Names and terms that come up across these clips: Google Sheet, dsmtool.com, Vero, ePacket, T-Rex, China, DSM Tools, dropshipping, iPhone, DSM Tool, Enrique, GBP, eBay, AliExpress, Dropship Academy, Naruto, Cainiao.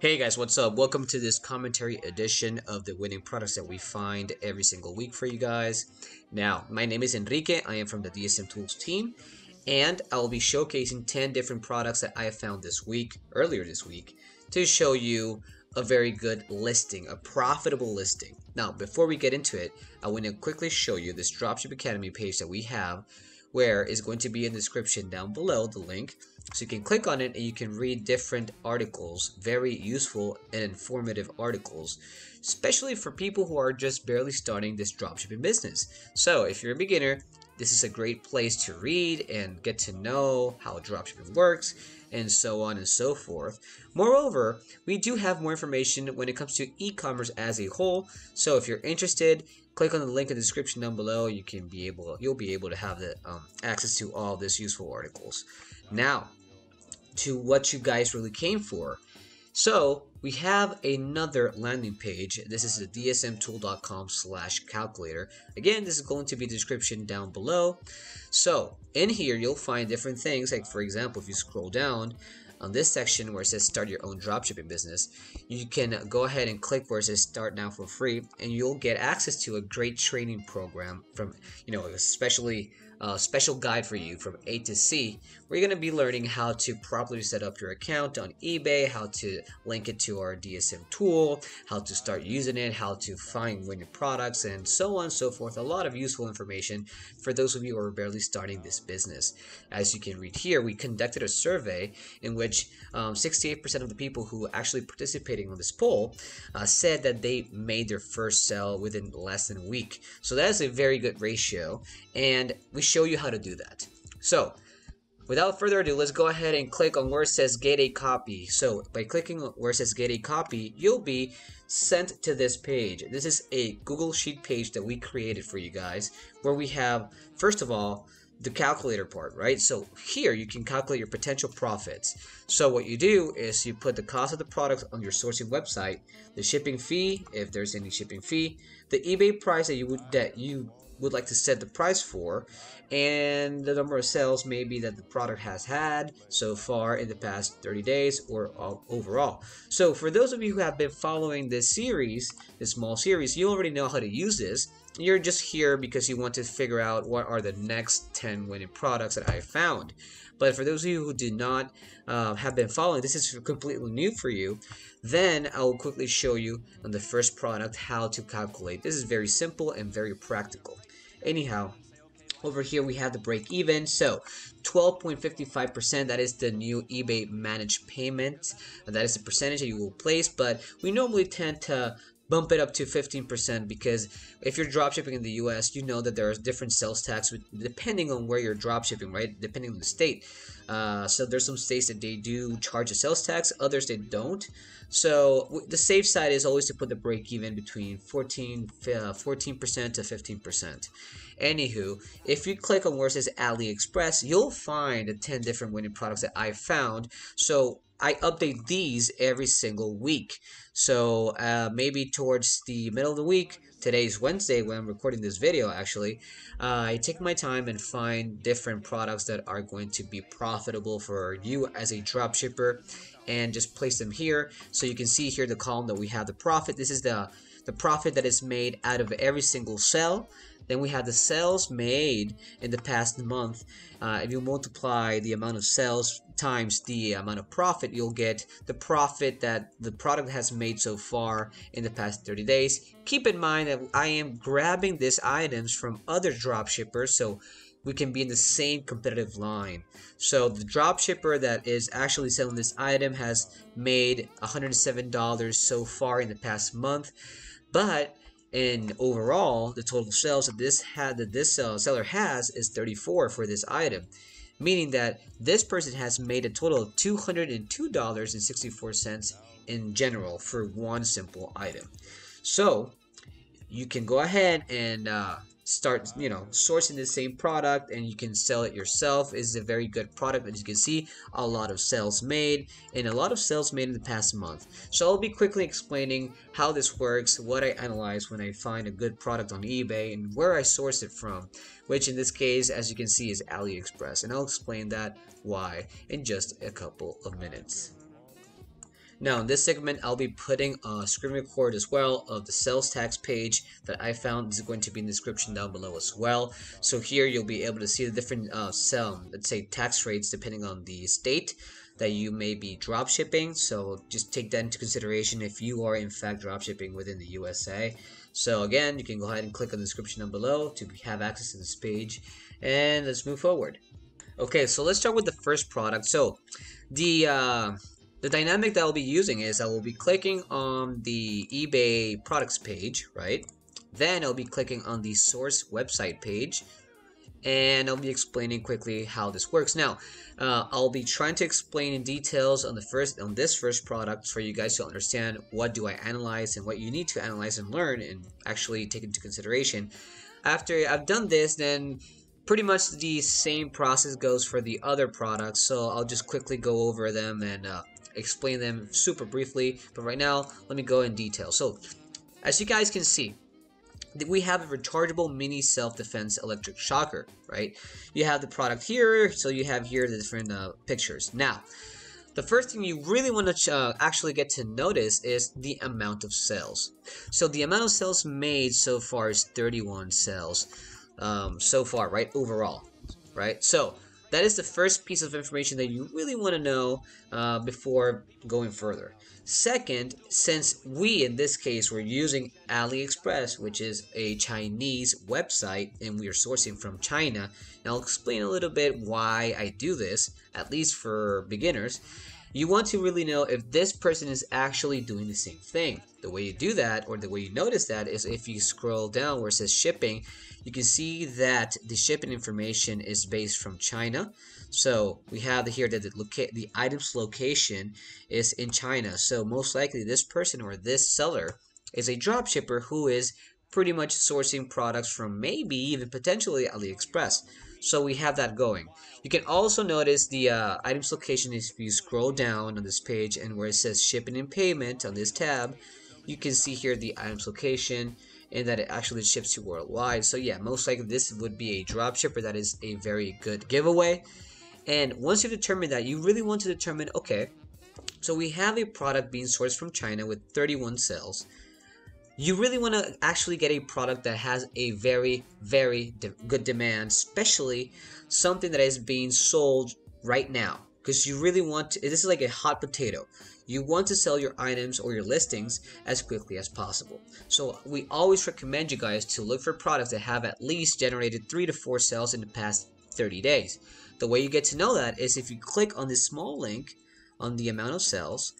Hey guys, what's up? Welcome to this commentary edition of the winning products that we find every single week for you guys. Now, my name is Enrique. I am from the DSM Tools team, and I will be showcasing 10 different products that I have found this week, earlier this week, to show you a very good listing, a profitable listing. Now, before we get into it, I want to quickly show you this Dropship Academy page that we have, where is going to be in the description down below, the link. So you can click on it and you can read different articles, very useful and informative articles, especially for people who are just barely starting this dropshipping business. So if you're a beginner, this is a great place to read and get to know how dropshipping works and so on and so forth. Moreover, we do have more information when it comes to e-commerce as a whole. So if you're interested, click on the link in the description down below. You'll be able to have the access to all this useful articles. Now, to what you guys really came for. So we have another landing page. This is the dsmtool.com/calculator. Again, this is going to be the description down below. So in here, you'll find different things. Like for example, if you scroll down on this section where it says start your own dropshipping business, you can go ahead and click where it says start now for free, and you'll get access to a great training program from, you know, especially special guide for you from A to C. We're going to be learning how to properly set up your account on eBay, how to link it to our DSM tool, how to start using it, how to find winning products, and so on and so forth. A lot of useful information for those of you who are barely starting this business. As you can read here, we conducted a survey in which 68% of the people who actually participating on this poll said that they made their first sale within less than a week. So that is a very good ratio, and we show you how to do that. So without further ado, let's go ahead and click on where it says get a copy. So by clicking where it says get a copy, you'll be sent to this page. This is a Google Sheet page that we created for you guys, where we have, first of all, the calculator part, right? So here you can calculate your potential profits. So what you do is you put the cost of the product on your sourcing website, the shipping fee, if there's any shipping fee, the eBay price that you would like to set the price for, and the number of sales maybe that the product has had so far in the past 30 days or overall. So for those of you who have been following this series, this small series, you already know how to use this. You're just here because you want to figure out what are the next 10 winning products that I found. But for those of you who do not have been following, this is completely new for you, then I will quickly show you on the first product how to calculate. This is very simple and very practical. Anyhow, over here we have the break even. So 12.55%, that is the new eBay managed payment. That is the percentage that you will place, but we normally tend to bump it up to 15% because if you're dropshipping in the US, you know that there are different sales tax depending on where you're dropshipping, right? Depending on the state. So there's some states that they do charge a sales tax, others they don't. So the safe side is always to put the break even between 14% to 15%. Anywho, if you click on where it says AliExpress, you'll find the 10 different winning products that I found. So I update these every single week. So maybe towards the middle of the week, today's Wednesday when I'm recording this video actually, I take my time and find different products that are going to be profitable for you as a dropshipper and just place them here. So you can see here the column that we have the profit. This is the profit that is made out of every single sale. Then we have the sales made in the past month. If you multiply the amount of sales times the amount of profit, you'll get the profit that the product has made so far in the past 30 days. Keep in mind that I am grabbing these items from other dropshippers, so we can be in the same competitive line. So the dropshipper that is actually selling this item has made $107 so far in the past month, but and overall, the total sales that this seller has is 34 for this item, meaning that this person has made a total of $202.64 in general for one simple item. So you can go ahead and start, you know, sourcing the same product, and you can sell it yourself. It's a very good product. As you can see, a lot of sales made, and a lot of sales made in the past month. So I'll be quickly explaining how this works, what I analyze when I find a good product on eBay, and where I source it from, which in this case, as you can see, is AliExpress, and I'll explain that why in just a couple of minutes. Now in this segment, I'll be putting a screen record as well of the sales tax page that I found. This is going to be in the description down below as well. So here you'll be able to see the different let's say tax rates depending on the state that you may be drop shipping. So just take that into consideration if you are in fact drop shipping within the USA. So again, you can go ahead and click on the description down below to have access to this page, and let's move forward. Okay, so let's start with the first product. So the dynamic that I'll be using is I will be clicking on the eBay products page, right? Then I'll be clicking on the source website page, and I'll be explaining quickly how this works. Now, I'll be trying to explain in details on this first product for you guys to understand what do I analyze and what you need to analyze and learn and actually take into consideration. After I've done this, then pretty much the same process goes for the other products. So I'll just quickly go over them and explain them super briefly. But right now, let me go in detail. So as you guys can see, we have a rechargeable mini self-defense electric shocker, right? You have the product here, so you have here the different pictures. Now, the first thing you really want to actually get to notice is the amount of sales. So the amount of sales made so far is 31 sales so far, right? Overall, right? So that is the first piece of information that you really want to know before going further. Second, since we, in this case, we're using AliExpress, which is a Chinese website, and we are sourcing from China, and I'll explain a little bit why I do this, at least for beginners, you want to really know if this person is actually doing the same thing. The way you do that, or the way you notice that, is if you scroll down where it says shipping, you can see that the shipping information is based from China. So we have here that the item's location is in China. So most likely this person or this seller is a drop shipper who is pretty much sourcing products from maybe even potentially AliExpress. So we have that going. You can also notice the item's location if you scroll down on this page, and where it says shipping and payment on this tab, you can see here the item's location and that it actually ships to worldwide. So yeah, most likely this would be a drop shipper. That is a very good giveaway. And once you determine that, you really want to determine, okay, so we have a product being sourced from China with 31 sales. You really want to actually get a product that has a very, very good demand, especially something that is being sold right now. Because you really want to, this is like a hot potato. You want to sell your items or your listings as quickly as possible. So we always recommend you guys to look for products that have at least generated 3 to 4 sales in the past 30 days. The way you get to know that is if you click on this small link on the amount of sales,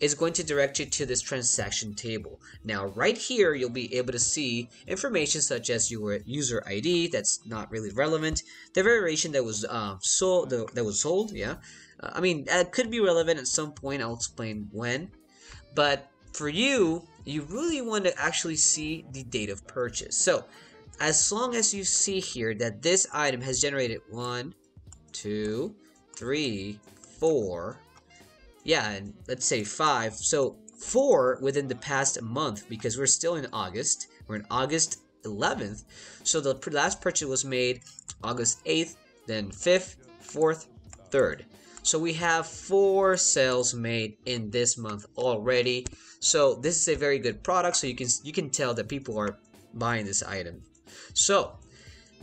is going to direct you to this transaction table. Now right here, you'll be able to see information such as your user ID, that's not really relevant, the variation that was sold, yeah. I mean, that could be relevant at some point, I'll explain when. But for you, you really want to actually see the date of purchase. So as long as you see here that this item has generated 1, 2, 3, 4, yeah, and let's say 5, so 4 within the past month, because we're still in August. We're in August 11th, so the last purchase was made August 8th, then 5th, 4th, 3rd. So we have 4 sales made in this month already. So this is a very good product, so you can tell that people are buying this item. So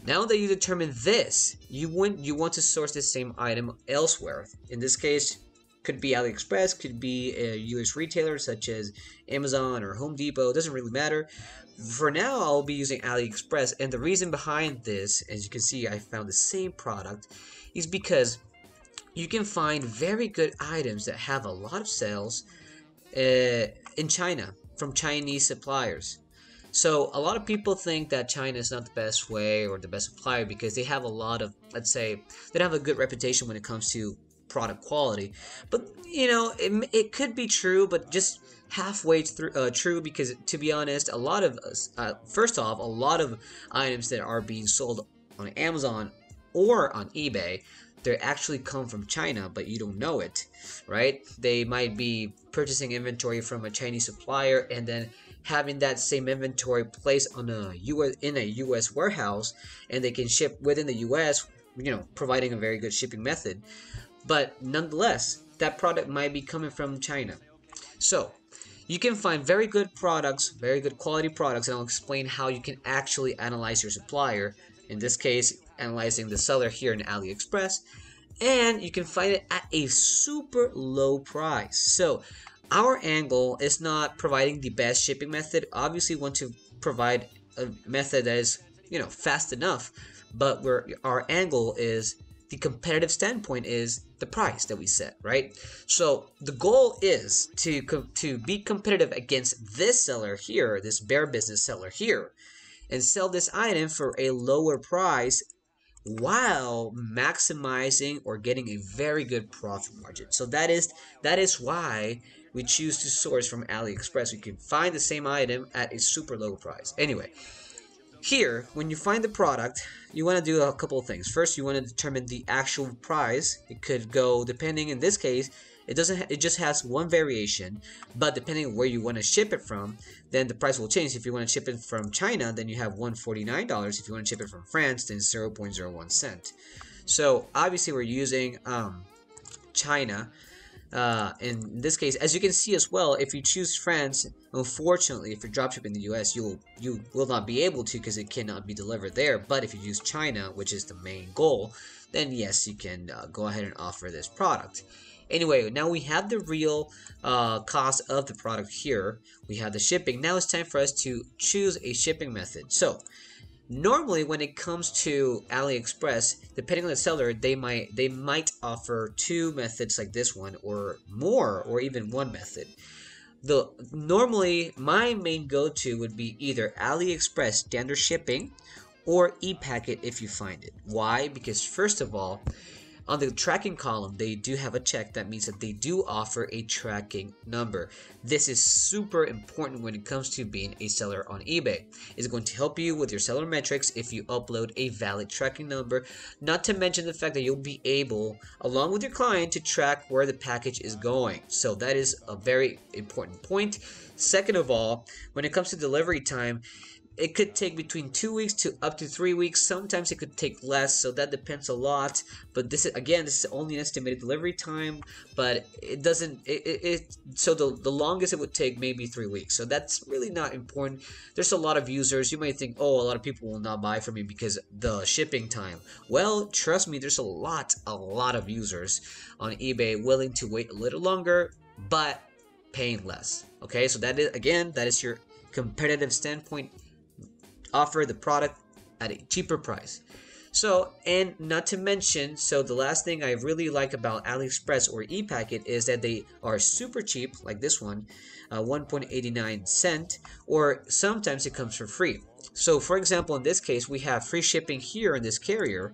now that you determine this, you want to source this same item elsewhere. In this case, could be AliExpress, could be a US retailer such as Amazon or Home Depot, doesn't really matter. For now, I'll be using AliExpress, and the reason behind this, as you can see, I found the same product, is because you can find very good items that have a lot of sales in China, from Chinese suppliers. So a lot of people think that China is not the best way or the best supplier because they have a lot of, let's say, they don't have a good reputation when it comes to product quality. But you know, it could be true, but just halfway through true, because to be honest, a lot of first off, a lot of items that are being sold on Amazon or on eBay, they actually come from China, but you don't know it, right? They might be purchasing inventory from a Chinese supplier and then having that same inventory placed on a US warehouse, and they can ship within the US, you know, providing a very good shipping method. But nonetheless, that product might be coming from China. So you can find very good products, very good quality products, and I'll explain how you can actually analyze your supplier, in this case analyzing the seller here in AliExpress, and you can find it at a super low price. So our angle is not providing the best shipping method. Obviously, we want to provide a method that is, you know, fast enough, but where our angle is, the competitive standpoint is the price that we set, right? So the goal is to be competitive against this seller here, this Bear Business seller here, and sell this item for a lower price while maximizing or getting a very good profit margin. So that is why we choose to source from AliExpress. We can find the same item at a super low price. Anyway, here when you find the product, you want to do a couple of things. First, you want to determine the actual price. It could go depending, in this case it just has one variation, but depending on where you want to ship it from, then the price will change. If you want to ship it from China, then you have $1.49. If you want to ship it from France, then 0.01 cent. So obviously we're using China in this case. As you can see as well, if you choose France, unfortunately if you're dropshipping in the US, you will not be able to, because it cannot be delivered there. But if you use China, which is the main goal, then yes, you can go ahead and offer this product. Anyway, now we have the real cost of the product here. We have the shipping. Now it's time for us to choose a shipping method. So normally when it comes to AliExpress, depending on the seller, they might offer two methods like this one, or more, or even one method. Normally my main go-to would be either AliExpress standard shipping or ePacket if you find it. Why? Because first of all, on the tracking column, they do have a check. That means that they do offer a tracking number. This is super important when it comes to being a seller on eBay. It's going to help you with your seller metrics if you upload a valid tracking number, not to mention the fact that you'll be able, along with your client, to track where the package is going. So that is a very important point. Second of all, when it comes to delivery time, it could take between 2 weeks to up to 3 weeks. Sometimes it could take less, so that depends a lot. But this is, again, this is only an estimated delivery time, but it doesn't, so the longest it would take may be 3 weeks. So that's really not important. There's a lot of users. You might think, oh, a lot of people will not buy from me because the shipping time. Well, trust me, there's a lot of users on eBay willing to wait a little longer, but paying less. Okay, so that is, again, that is your competitive standpoint. Offer the product at a cheaper price. So, and not to mention, so the last thing I really like about AliExpress or ePacket is that they are super cheap, like this one, 1.89 cent, or sometimes it comes for free. So, for example, in this case, we have free shipping here in this carrier,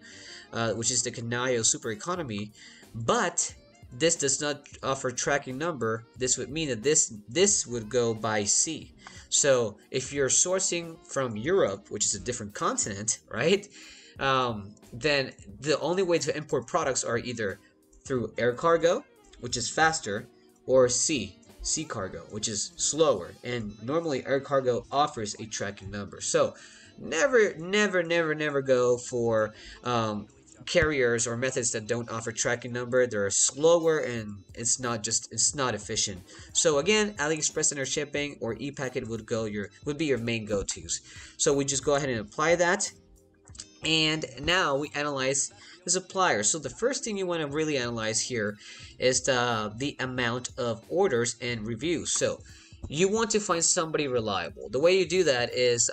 which is the Cainiao Super Economy, but this does not offer tracking number. This would mean that this would go by sea. So if you're sourcing from Europe, which is a different continent, right, then the only way to import products are either through air cargo, which is faster, or sea cargo, which is slower. And normally air cargo offers a tracking number. So never go for carriers or methods that don't offer tracking number. They're slower, and it's not efficient. So again, AliExpress standard shipping or ePacket would be your main go-tos. So we just go ahead and apply that, and now we analyze the supplier. So the first thing you want to really analyze here is the amount of orders and reviews. So you want to find somebody reliable. The way you do that is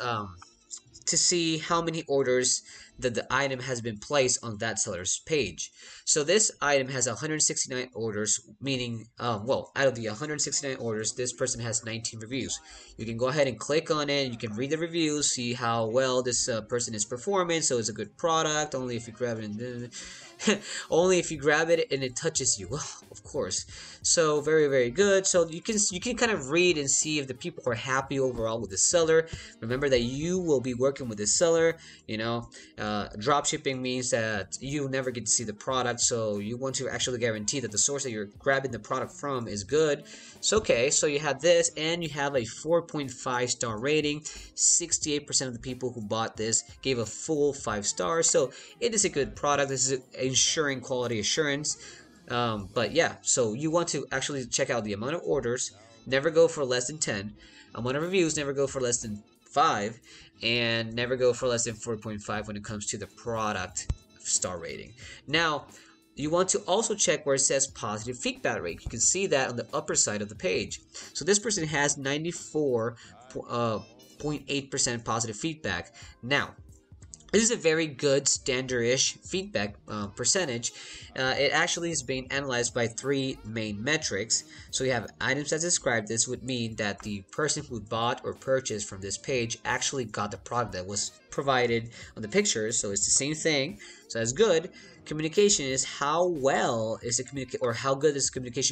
to see how many orders that the item has been placed on that seller's page. So this item has 169 orders, meaning, well, out of the 169 orders, this person has 19 reviews. You can go ahead and click on it. You can read the reviews, see how well this person is performing. So it's a good product, only if you grab it and it touches you. Well, of course. So very good. So you can kind of read and see if the people are happy overall with the seller. Remember that you will be working with the seller. You know, drop shipping means that you never get to see the product, so you want to actually guarantee that the source that you're grabbing the product from is good. So okay, so you have this, and you have a 4.5 star rating. 68% of the people who bought this gave a full 5 stars. So it is a good product. This is ensuring quality assurance. But yeah, so you want to actually check out the amount of orders, never go for less than 10. On reviews, never go for less than 5, and never go for less than 4.5 when it comes to the product star rating. Now, you want to also check where it says positive feedback rate. You can see that on the upper side of the page. So this person has 94.8% positive feedback. Now, this is a very good standardish feedback percentage. It actually is being analyzed by 3 main metrics. So you have items as described. This would mean that the person who bought or purchased from this page actually got the product that was provided on the pictures. So it's the same thing. So that's good. Communication is how well is the communication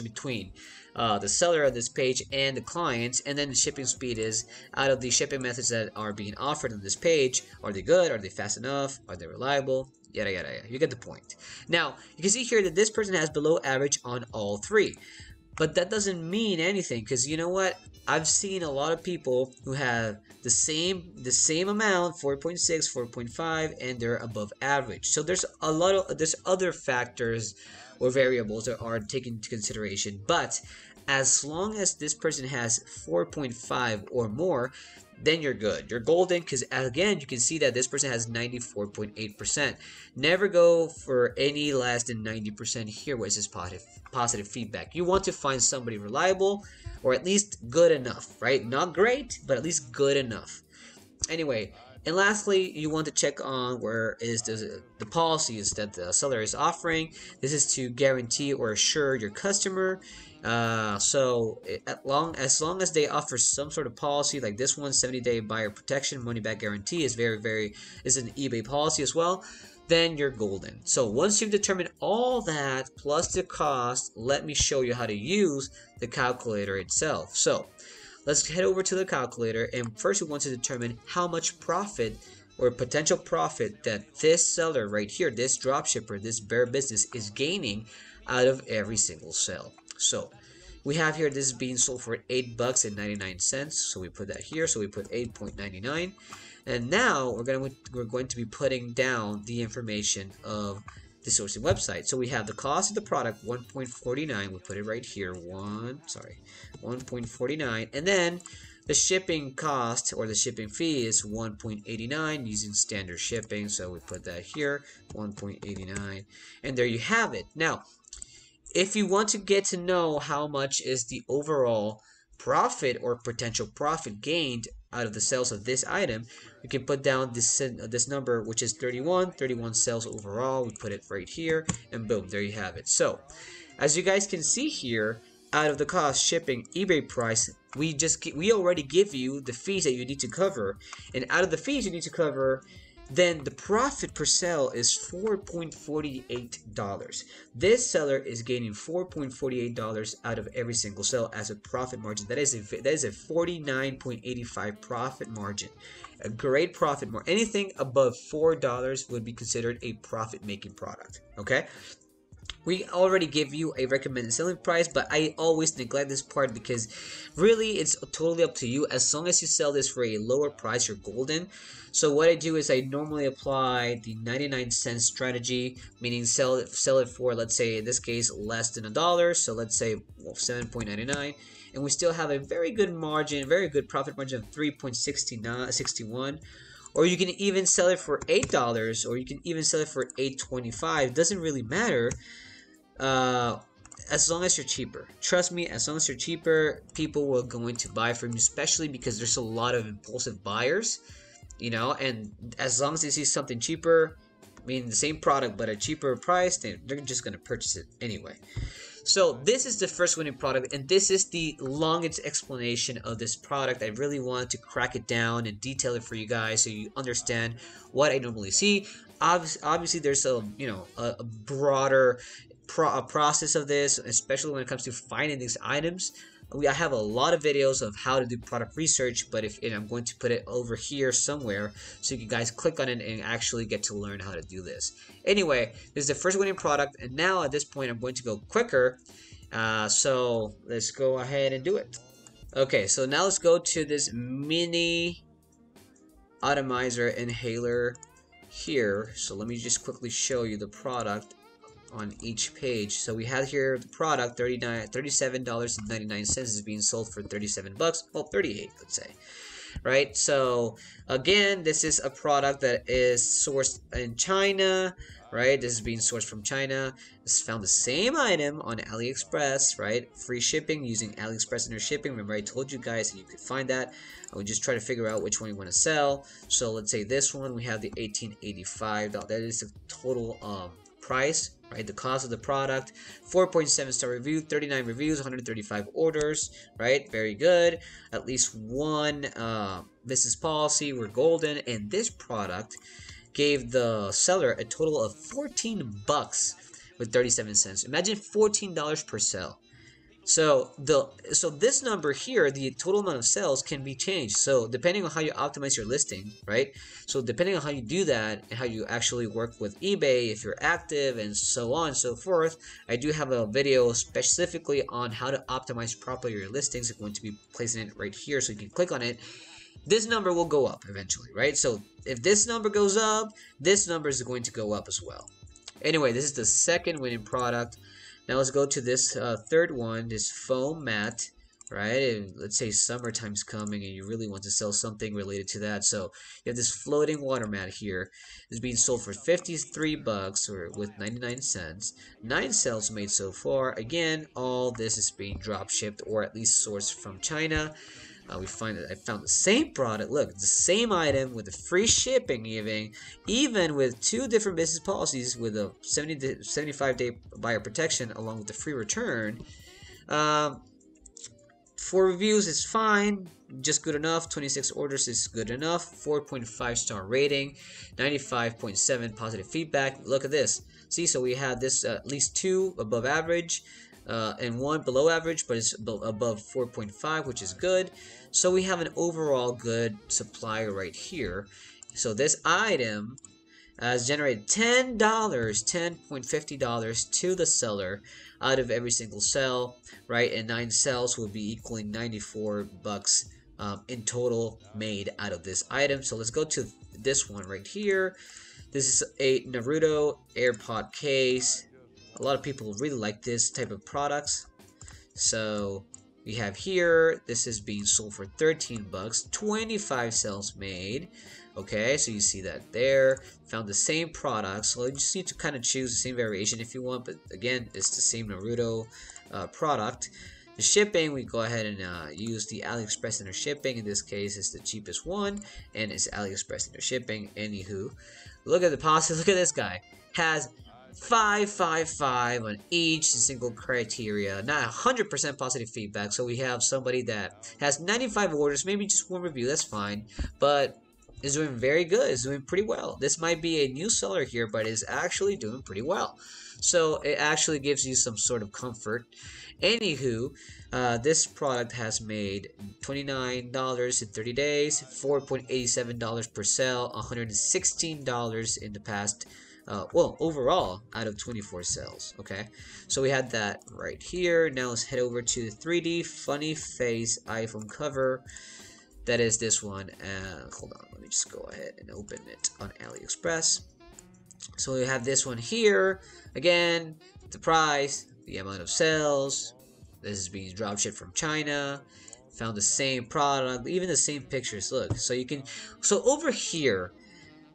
between the seller of this page and the clients, and then the shipping speed is out of the shipping methods that are being offered on this page. Are they good? Are they fast enough? Are they reliable? Yada yada yada. You get the point. Now you can see here that this person has below average on all 3, but that doesn't mean anything, because you know what? I've seen a lot of people who have the same amount, 4.6, 4.5, and they're above average. So there's a lot of other factors or variables that are taken into consideration. But as long as this person has 4.5 or more, then you're good. You're golden, because again, you can see that this person has 94.8%. Never go for any less than 90% here, which is positive feedback. You want to find somebody reliable, or at least good enough, right? Not great, but at least good enough. Anyway, and lastly, you want to check on where is the policies that the seller is offering. This is to guarantee or assure your customer. So as long as they offer some sort of policy, like this one, 70-day buyer protection, money back guarantee is is an eBay policy as well, then you're golden. So once you've determined all that plus the cost, let me show you how to use the calculator itself. So let's head over to the calculator, and first we want to determine how much profit or potential profit that this seller right here, this dropshipper, this Vero business is gaining out of every single sale. So we have here this is being sold for $8.99, so we put that here, so we put 8.99, and now we're going to be putting down the information of the sourcing website. So we have the cost of the product, 1.49, we put it right here, 1.49, and then the shipping cost or the shipping fee is 1.89 using standard shipping, so we put that here, 1.89, and there you have it. Now, if you want to get to know how much is the overall profit or potential profit gained out of the sales of this item, we can put down this number, which is 31 sales overall. We put it right here, and boom, there you have it. So as you guys can see here, out of the cost, shipping, eBay price, we already give you the fees that you need to cover, and out of the fees you need to cover, then the profit per sale is $4.48. This seller is gaining $4.48 out of every single sale as a profit margin. That is a 49.85 profit margin. A great profit margin. Anything above $4 would be considered a profit-making product. Okay? We already give you a recommended selling price, but I always neglect this part because really it's totally up to you. As long as you sell this for a lower price, you're golden. So what I do is I normally apply the 99-cent strategy, meaning sell it for, let's say in this case, less than $1. So let's say 7.99, and we still have a very good margin, very good profit margin of 3.61. Or you can even sell it for $8, or you can even sell it for $8.25. Doesn't really matter, as long as you're cheaper. Trust me, as long as you're cheaper, people were going to buy from you, especially because there's a lot of impulsive buyers, you know. And as long as they see something cheaper, I mean the same product but a cheaper price, they're just going to purchase it anyway. So this is the first winning product, and this is the longest explanation of this product. I really wanted to crack it down and detail it for you guys so you understand what I normally see. Obviously, there's a broader process of this, especially when it comes to finding these items. I have a lot of videos of how to do product research, but if and I'm going to put it over here somewhere so you guys click on it and actually get to learn how to do this. Anyway, this is the first winning product, and now at this point I'm going to go quicker, so let's go ahead and do it. Okay, so now let's go to this mini atomizer inhaler here. So let me just quickly show you the product on each page. So we had here the product, $37.99 is being sold for 37 bucks. Well, 38, let's say. Right? So again, this is a product that is sourced in China, right? This is being sourced from China. This found the same item on AliExpress, right? Free shipping using AliExpress inner shipping. Remember, I told you guys and you could find that. I would just try to figure out which one you want to sell. So let's say this one, we have the $18.85. That is the total price, right? The cost of the product. 4.7 star review, 39 reviews, 135 orders, right? Very good. At least one business policy. We're golden. And this product gave the seller a total of 14 bucks with 37 cents. Imagine $14 per sale. So this number here, the total amount of sales, can be changed. So depending on how you optimize your listing, right? So depending on how you do that and how you actually work with eBay, if you're active and so on and so forth, I do have a video specifically on how to optimize properly your listings. I'm going to be placing it right here so you can click on it. This number will go up eventually, right? So if this number goes up, this number is going to go up as well. Anyway, this is the second winning product. Now let's go to this third one, this foam mat, right? And let's say summertime's coming and you really want to sell something related to that. So you have this floating water mat here. It's being sold for 53 bucks or with 99 cents. 9 sales made so far. Again, all this is being drop shipped or at least sourced from China. We find that I found the same product. Look, the same item with the free shipping, even with 2 different business policies with a 75-day buyer protection along with the free return. 4 reviews is fine, just good enough. 26 orders is good enough. 4.5 star rating, 95.7 positive feedback. Look at this. See, so we had this at least 2 above average. And 1 below average, but it's above 4.5, which is good. So we have an overall good supplier right here. So this item has generated $10.50 to the seller out of every single sell, right? And 9 sales will be equaling 94 bucks in total made out of this item. So let's go to this one right here. This is a Naruto AirPod case. A lot of people really like this type of products. So we have here, this is being sold for 13 bucks, 25 sales made. Okay, so you see that there. Found the same product, so you just need to kind of choose the same variation if you want, but again, it's the same Naruto product. The shipping, we go ahead and use the AliExpress inner shipping. In this case, it's the cheapest one, and it's AliExpress inner shipping. Anywho, look at the positive, look at this guy. Has 5 on each single criteria, not 100% positive feedback. So we have somebody that has 95 orders, maybe just 1 review, that's fine, but is doing very good, is doing pretty well. This might be a new seller here, but is actually doing pretty well. So it actually gives you some sort of comfort. Anywho, this product has made $29 in 30 days, $4.87 per sale, $116 in the past overall out of 24 sales. Okay, so we had that right here. Now let's head over to the 3D funny face iPhone cover. That is this one. Hold on, let me just go ahead and open it on AliExpress. So we have this one here. Again, the price, the amount of sales. This is being dropshipped from China. Found the same product, even the same pictures. Look, so you can. So over here.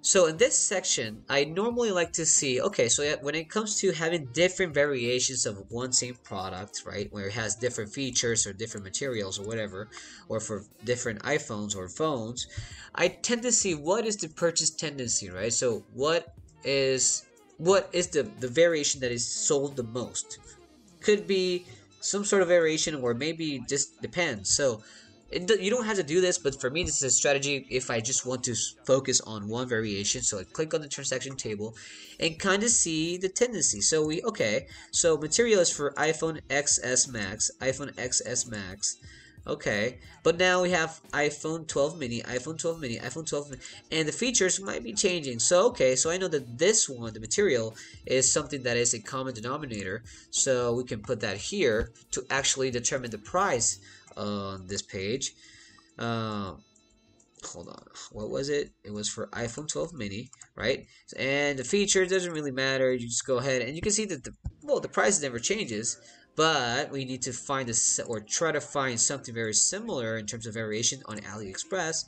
So in this section, I normally like to see, okay, so when it comes to having different variations of one same product, right, where it has different features or different materials or whatever, or for different iPhones or phones, I tend to see what is the purchase tendency, right? So what is the variation that is sold the most? Could be some sort of variation, or maybe just depends. So you don't have to do this, but for me, this is a strategy if I just want to focus on one variation. So I click on the transaction table and kind of see the tendency. So so material is for iPhone XS Max, iPhone XS Max. Okay, but now we have iPhone 12 mini, iPhone 12 mini, iPhone 12 mini, and the features might be changing. So, okay, so I know that this one, the material, is something that is a common denominator. So we can put that here to actually determine the price on this page. hold on, what was it? It was for iPhone 12 mini, right? And the feature doesn't really matter. You just go ahead and you can see that the, well, the price never changes, but we need to find a, or try to find something very similar in terms of variation on AliExpress.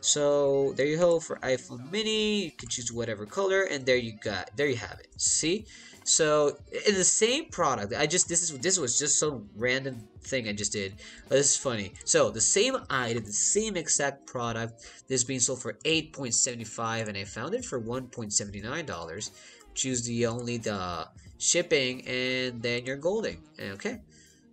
So there you go for iPhone mini. You can choose whatever color, and there you got, there you have it. See? So in the same product, I just, this was just some random thing I just did. But this is funny. So the same item, the same exact product, this being sold for $8.75, and I found it for $1.79. Choose the only the shipping, and then you're golden. Okay.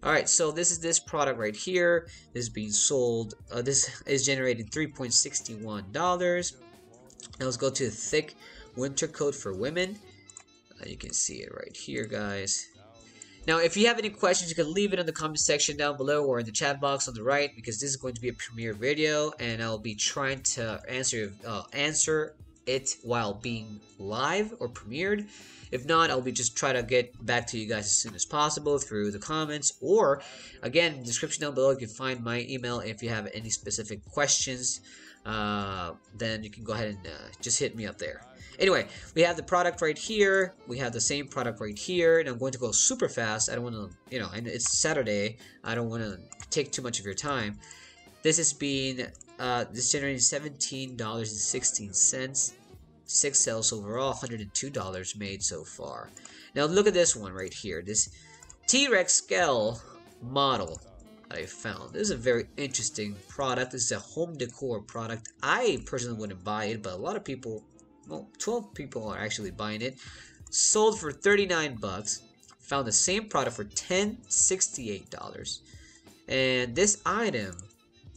All right, so this is this product right here. This is being sold. This is generating $3.61. Now let's go to the thick winter coat for women. You can see it right here, guys. Now, if you have any questions, you can leave it in the comment section down below or in the chat box on the right, because this is going to be a premiere video, and I'll be trying to answer it while being live or premiered. If not, I'll be just try to get back to you guys as soon as possible through the comments, or again in the description down below you can find my email. If you have any specific questions, then you can go ahead and just hit me up there. Anyway, we have the product right here, we have the same product right here, and I'm going to go super fast. I don't want to, you know, and it's Saturday, I don't want to take too much of your time. This is being this generating $17.16, 6 sales overall, $102 made so far. Now look at this one right here, this T-Rex scale model that I found. This is a very interesting product. This is a home decor product. I personally wouldn't buy it, but a lot of people, well, 12 people are actually buying it. Sold for 39 bucks. Found the same product for $10.68. And this item,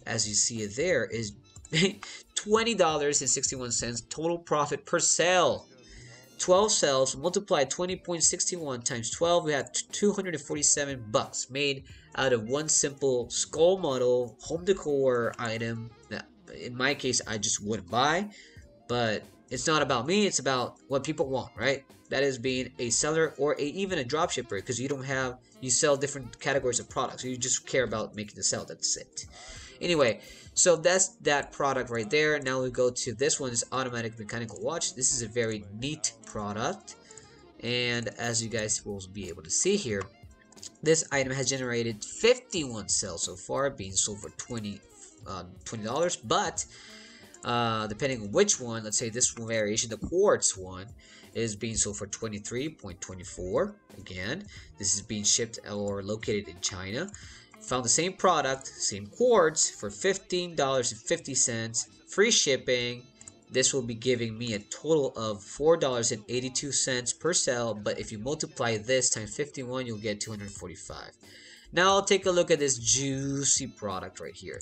as you see it there, is $20.61 total profit per sale. 12 sales multiplied 20.61 times 12, we have 247 bucks made out of one simple skull model home decor item that in my case I just wouldn't buy, but it's not about me, it's about what people want, right? That is being a seller or even a dropshipper, because you don't have, you sell different categories of products, so you just care about making the sale, that's it. Anyway, so that's that product right there. Now we go to this one, this automatic mechanical watch. This is a very neat product, and as you guys will be able to see here, this item has generated 51 sales so far, being sold for $20, but depending on which one, let's say this variation, the quartz one, is being sold for $23.24. Again, this is being shipped or located in China. Found the same product, same quartz, for $15.50, free shipping. This will be giving me a total of $4.82 per sale, but if you multiply this times 51, you'll get 245. Now I'll take a look at this juicy product right here.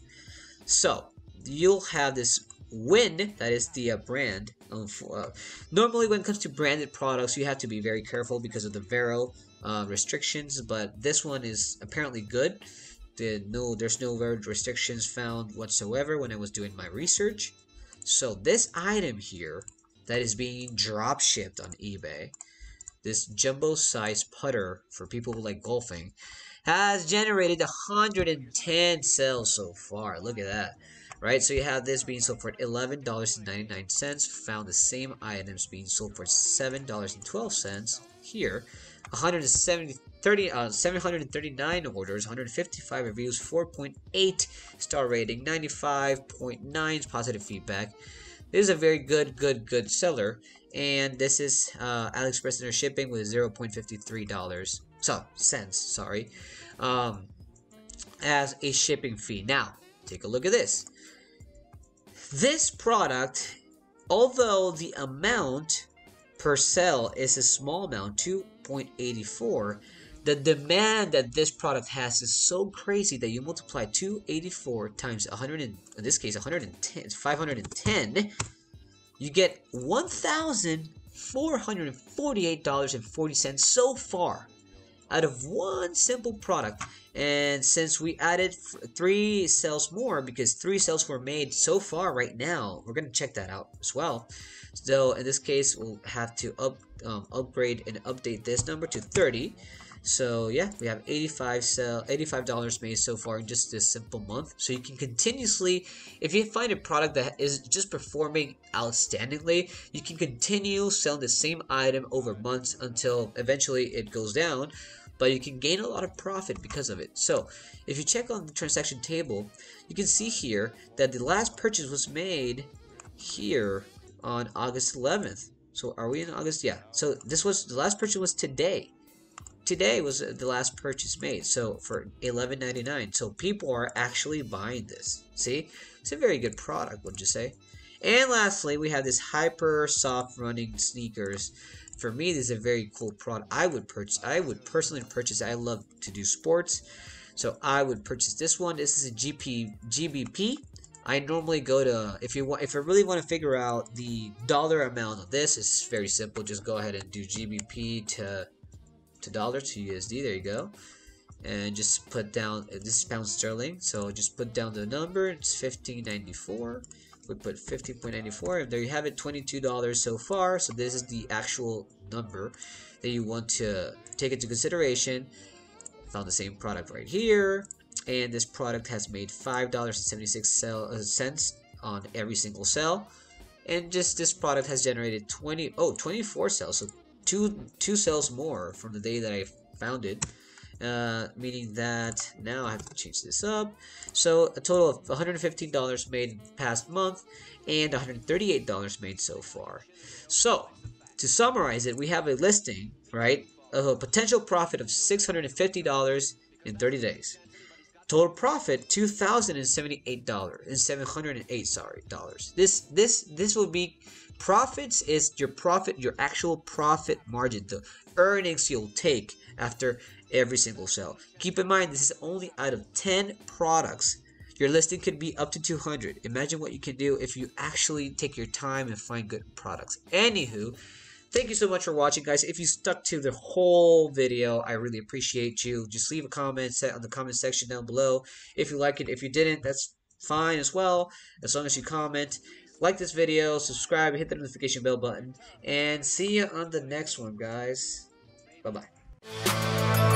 So you'll have this Win, that is the brand. Normally when it comes to branded products, you have to be very careful because of the Vero restrictions, but this one is apparently good. There's no restrictions found whatsoever when I was doing my research. So this item here that is being drop shipped on eBay, this jumbo size putter for people who like golfing, has generated 110 sales so far. Look at that, right? So you have this being sold for $11.99. Found the same items being sold for $7.12 here. 739 orders, 155 reviews, 4.8 star rating, 95.9 positive feedback. This is a very good seller, and this is AliExpress inner shipping with $0.53 as a shipping fee. Now take a look at this. This product, although the amount per sale is a small amount, 2.84, the demand that this product has is so crazy that you multiply 284 times 100, in this case 110, 510, you get $1,448.40 so far out of one simple product. And since we added 3 sales more, because 3 sales were made so far right now, we're going to check that out as well. So in this case, we'll have to upgrade and update this number to 30. So yeah, we have $85 made so far in just this simple month. So you can continuously, if you find a product that is just performing outstandingly, you can continue selling the same item over months until eventually it goes down, but you can gain a lot of profit because of it. So if you check on the transaction table, you can see here that the last purchase was made here on August 11th. So are we in August? Yeah. So this was the last purchase was today. Today was the last purchase made, so for $11.99. So people are actually buying this. See, it's a very good product, wouldn't you say? And lastly, we have this hyper soft running sneakers. For me, this is a very cool product. I would personally purchase. I love to do sports, so I would purchase this one. This is a GBP. I normally go to, if I really want to figure out the dollar amount of this, it's very simple. Just go ahead and do GBP to dollar to USD. There you go, and just put down, this is pound sterling, so just put down the number. It's 15.94. We put 15.94, and there you have it, $22 so far. So this is the actual number that you want to take into consideration. Found the same product right here, and this product has made $5.76 on every single sale, and just this product has generated 24 sales. So two sales more from the day that I found it, meaning that now I have to change this up. So a total of $115 made in the past month and $138 made so far. So to summarize it, we have a listing, right, of a potential profit of $650 in 30 days. Total profit $2,708. This will be profits, is your profit, your actual profit margin, the earnings you'll take after every single sale. Keep in mind, this is only out of 10 products. Your listing could be up to 200. Imagine what you can do if you actually take your time and find good products. Anywho, thank you so much for watching, guys. If you stuck to the whole video, I really appreciate you. Just leave a comment on the comment section down below if you like it. If you didn't, that's fine as well, as long as you comment. Like this video, subscribe, hit the notification bell button, and see you on the next one, guys. Bye-bye.